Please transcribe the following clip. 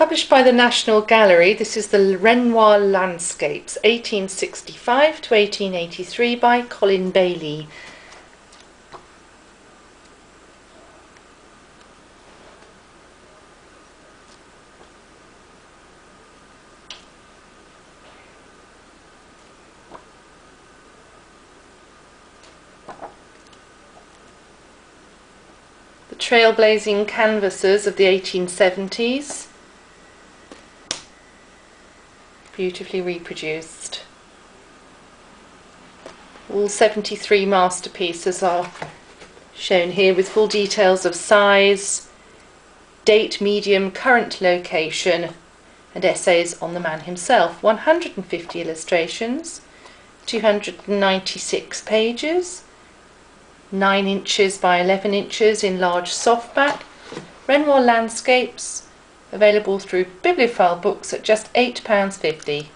Published by the National Gallery, this is the Renoir Landscapes, 1865 to 1883 by Colin Bailey. The trailblazing canvases of the 1870s. Beautifully reproduced. All 73 masterpieces are shown here with full details of size, date, medium, current location, and essays on the man himself. 150 illustrations, 296 pages, 9 inches by 11 inches in large softback. Renoir Landscapes, available through Bibliophile Books at just £8.50.